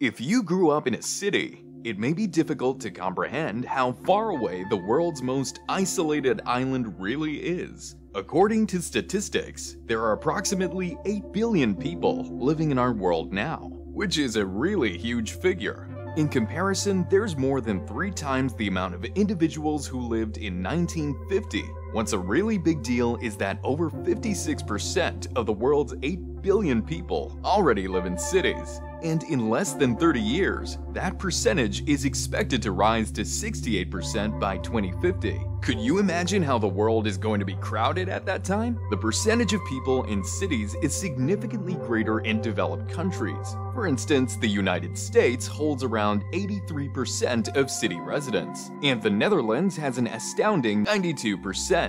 If you grew up in a city, it may be difficult to comprehend how far away the world's most isolated island really is. According to statistics, there are approximately 8 billion people living in our world now, which is a really huge figure. In comparison, there's more than 3 times the amount of individuals who lived in 1950. What's a really big deal is that over 56% of the world's 8 billion people already live in cities. And in less than 30 years, that percentage is expected to rise to 68% by 2050. Could you imagine how the world is going to be crowded at that time? The percentage of people in cities is significantly greater in developed countries. For instance, the United States holds around 83% of city residents, and the Netherlands has an astounding 92%.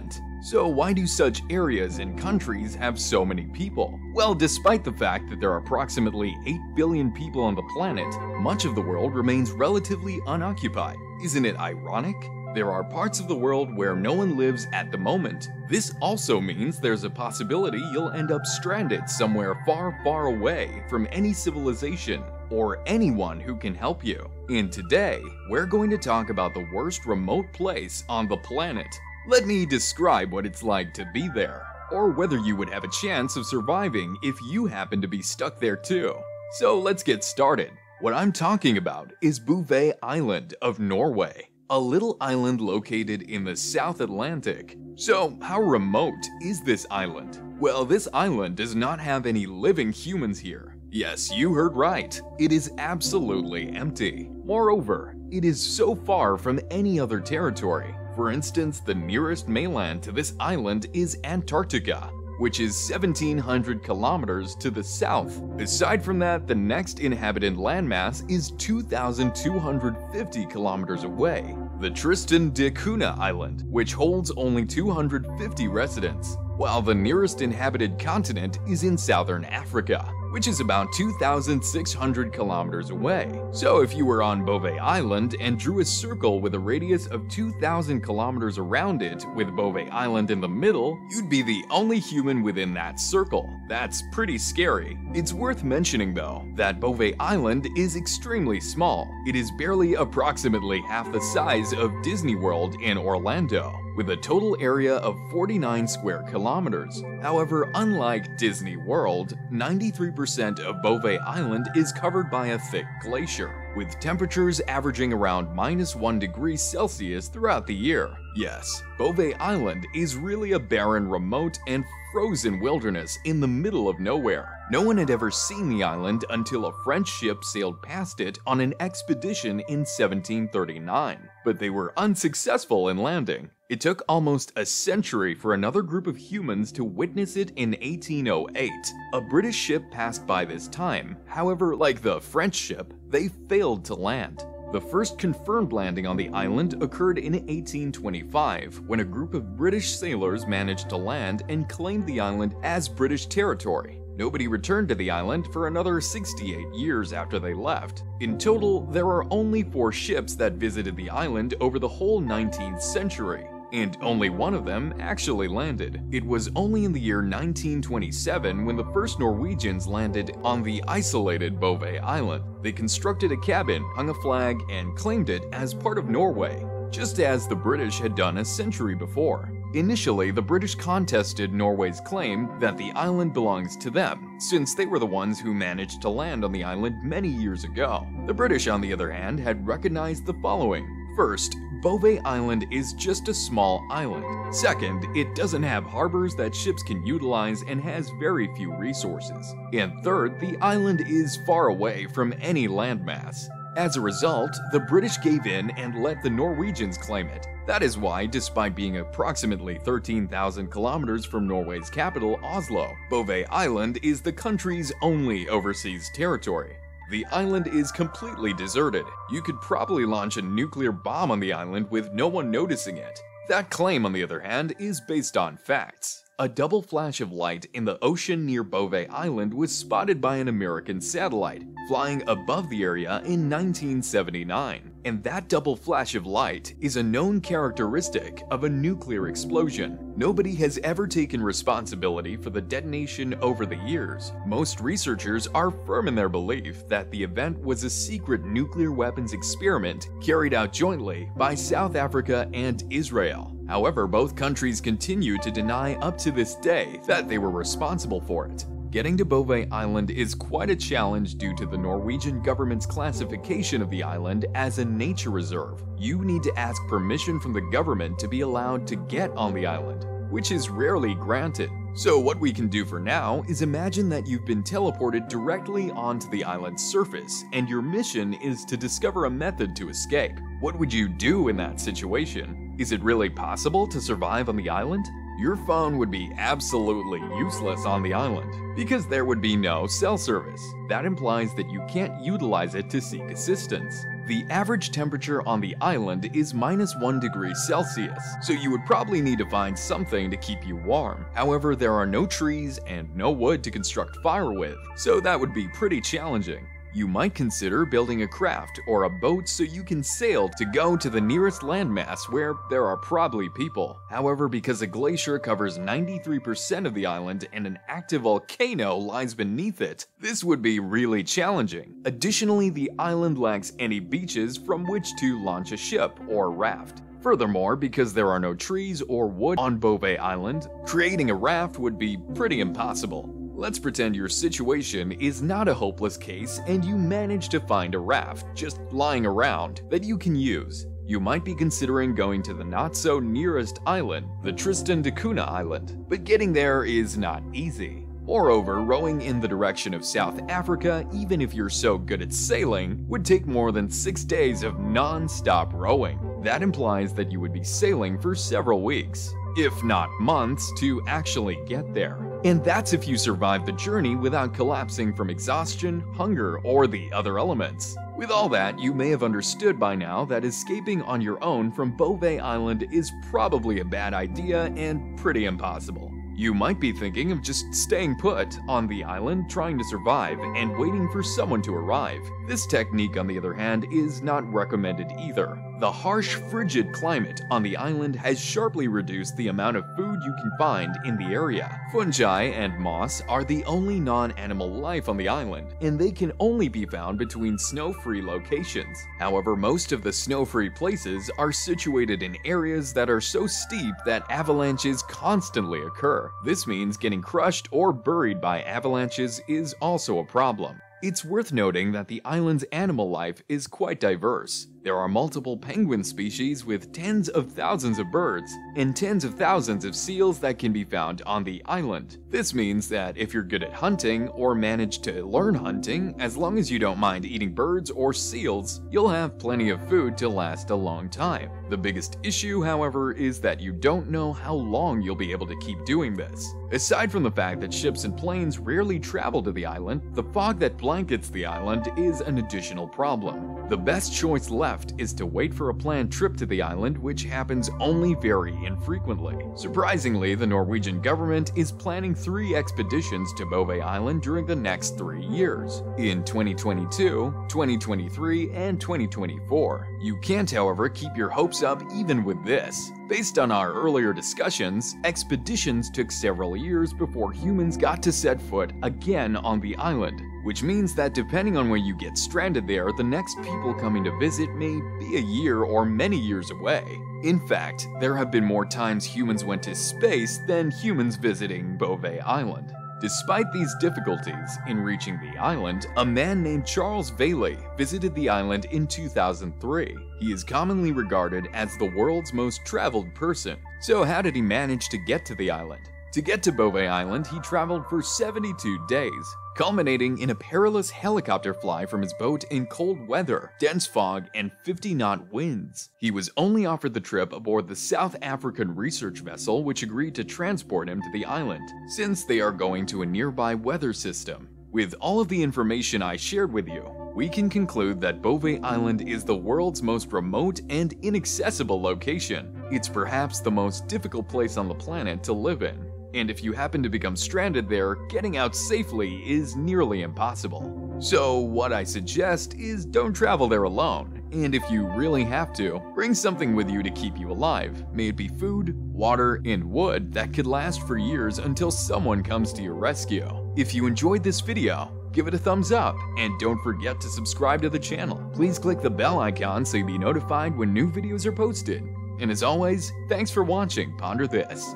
So why do such areas and countries have so many people? Well, despite the fact that there are approximately 8 billion people on the planet, much of the world remains relatively unoccupied. Isn't it ironic? There are parts of the world where no one lives at the moment. This also means there's a possibility you'll end up stranded somewhere far, far away from any civilization or anyone who can help you. And today, we're going to talk about the worst remote place on the planet. Let me describe what it's like to be there, or whether you would have a chance of surviving if you happen to be stuck there too. So let's get started. What I'm talking about is Bouvet Island of Norway, a little island located in the South Atlantic. So how remote is this island? Well, this island does not have any living humans here. Yes, you heard right. It is absolutely empty. Moreover, it is so far from any other territory. For instance, the nearest mainland to this island is Antarctica, which is 1,700 kilometers to the south. Aside from that, the next inhabited landmass is 2,250 kilometers away, the Tristan da Cunha Island, which holds only 250 residents, while the nearest inhabited continent is in southern Africa, which is about 2,600 kilometers away. So if you were on Bouvet Island and drew a circle with a radius of 2,000 kilometers around it, with Bouvet Island in the middle, you'd be the only human within that circle. That's pretty scary. It's worth mentioning though, that Bouvet Island is extremely small. It is barely approximately half the size of Disney World in Orlando, with a total area of 49 square kilometers. However, unlike Disney World, 93% of Bouvet Island is covered by a thick glacier, with temperatures averaging around -1°C throughout the year. Yes, Bouvet Island is really a barren, remote, and frozen wilderness in the middle of nowhere. No one had ever seen the island until a French ship sailed past it on an expedition in 1739, but they were unsuccessful in landing. It took almost a century for another group of humans to witness it in 1808. A British ship passed by this time. However, like the French ship, they failed to land. The first confirmed landing on the island occurred in 1825, when a group of British sailors managed to land and claimed the island as British territory. Nobody returned to the island for another 68 years after they left. In total, there are only 4 ships that visited the island over the whole 19th century, and only one of them actually landed. It was only in the year 1927 when the first Norwegians landed on the isolated Bouvet Island. They constructed a cabin, hung a flag, and claimed it as part of Norway, just as the British had done a century before. Initially, the British contested Norway's claim that the island belongs to them, since they were the ones who managed to land on the island many years ago. The British, on the other hand, had recognized the following. First, Bouvet Island is just a small island. Second, it doesn't have harbors that ships can utilize and has very few resources. And third, the island is far away from any landmass. As a result, the British gave in and let the Norwegians claim it. That is why, despite being approximately 13,000 kilometers from Norway's capital, Oslo, Bouvet Island is the country's only overseas territory. The island is completely deserted. You could probably launch a nuclear bomb on the island with no one noticing it. That claim, on the other hand, is based on facts. A double flash of light in the ocean near Beauvais Island was spotted by an American satellite flying above the area in 1979, and that double flash of light is a known characteristic of a nuclear explosion. Nobody has ever taken responsibility for the detonation over the years. Most researchers are firm in their belief that the event was a secret nuclear weapons experiment carried out jointly by South Africa and Israel. However, both countries continue to deny up to this day that they were responsible for it. Getting to Beauvais Island is quite a challenge due to the Norwegian government's classification of the island as a nature reserve. You need to ask permission from the government to be allowed to get on the island, which is rarely granted. So what we can do for now is imagine that you've been teleported directly onto the island's surface, and your mission is to discover a method to escape. What would you do in that situation? Is it really possible to survive on the island? Your phone would be absolutely useless on the island, because there would be no cell service. That implies that you can't utilize it to seek assistance. The average temperature on the island is -1°C, so you would probably need to find something to keep you warm. However, there are no trees and no wood to construct fire with, so that would be pretty challenging. You might consider building a craft or a boat so you can sail to go to the nearest landmass where there are probably people. However, because a glacier covers 93% of the island and an active volcano lies beneath it, this would be really challenging. Additionally, the island lacks any beaches from which to launch a ship or raft. Furthermore, because there are no trees or wood on Beauvais Island, creating a raft would be pretty impossible. Let's pretend your situation is not a hopeless case and you manage to find a raft just lying around that you can use. You might be considering going to the not-so-nearest island, the Tristan da Cunha Island, but getting there is not easy. Moreover, rowing in the direction of South Africa, even if you're so good at sailing, would take more than 6 days of non-stop rowing. That implies that you would be sailing for several weeks, if not months, to actually get there. And that's if you survive the journey without collapsing from exhaustion, hunger, or the other elements. With all that, you may have understood by now that escaping on your own from Beauvais Island is probably a bad idea and pretty impossible. You might be thinking of just staying put on the island, trying to survive, and waiting for someone to arrive. This technique, on the other hand, is not recommended either. The harsh, frigid climate on the island has sharply reduced the amount of food you can find in the area. Fungi and moss are the only non-animal life on the island, and they can only be found between snow-free locations. However, most of the snow-free places are situated in areas that are so steep that avalanches constantly occur. This means getting crushed or buried by avalanches is also a problem. It's worth noting that the island's animal life is quite diverse. There are multiple penguin species with tens of thousands of birds and tens of thousands of seals that can be found on the island. This means that if you're good at hunting or manage to learn hunting, as long as you don't mind eating birds or seals, you'll have plenty of food to last a long time. The biggest issue, however, is that you don't know how long you'll be able to keep doing this. Aside from the fact that ships and planes rarely travel to the island, the fog that blankets the island is an additional problem. The best choice left is to wait for a planned trip to the island, which happens only very infrequently. Surprisingly, the Norwegian government is planning 3 expeditions to Beauvais Island during the next 3 years, in 2022, 2023, and 2024. You can't, however, keep your hopes up even with this. Based on our earlier discussions, expeditions took several years before humans got to set foot again on the island, which means that depending on when you get stranded there, the next people coming to visit may be a year or many years away. In fact, there have been more times humans went to space than humans visiting Beauvais Island. Despite these difficulties in reaching the island, a man named Charles Valley visited the island in 2003. He is commonly regarded as the world's most traveled person. So how did he manage to get to the island? To get to Beauvais Island, he traveled for 72 days, culminating in a perilous helicopter flight from his boat in cold weather, dense fog, and 50-knot winds. He was only offered the trip aboard the South African research vessel, which agreed to transport him to the island, since they are going to a nearby weather system. With all of the information I shared with you, we can conclude that Beauvais Island is the world's most remote and inaccessible location. It's perhaps the most difficult place on the planet to live in. and if you happen to become stranded there, getting out safely is nearly impossible. So what I suggest is don't travel there alone, and if you really have to, bring something with you to keep you alive. May it be food, water, and wood that could last for years until someone comes to your rescue. If you enjoyed this video, give it a thumbs up, and don't forget to subscribe to the channel. Please click the bell icon so you'll be notified when new videos are posted. And as always, thanks for watching Ponder This.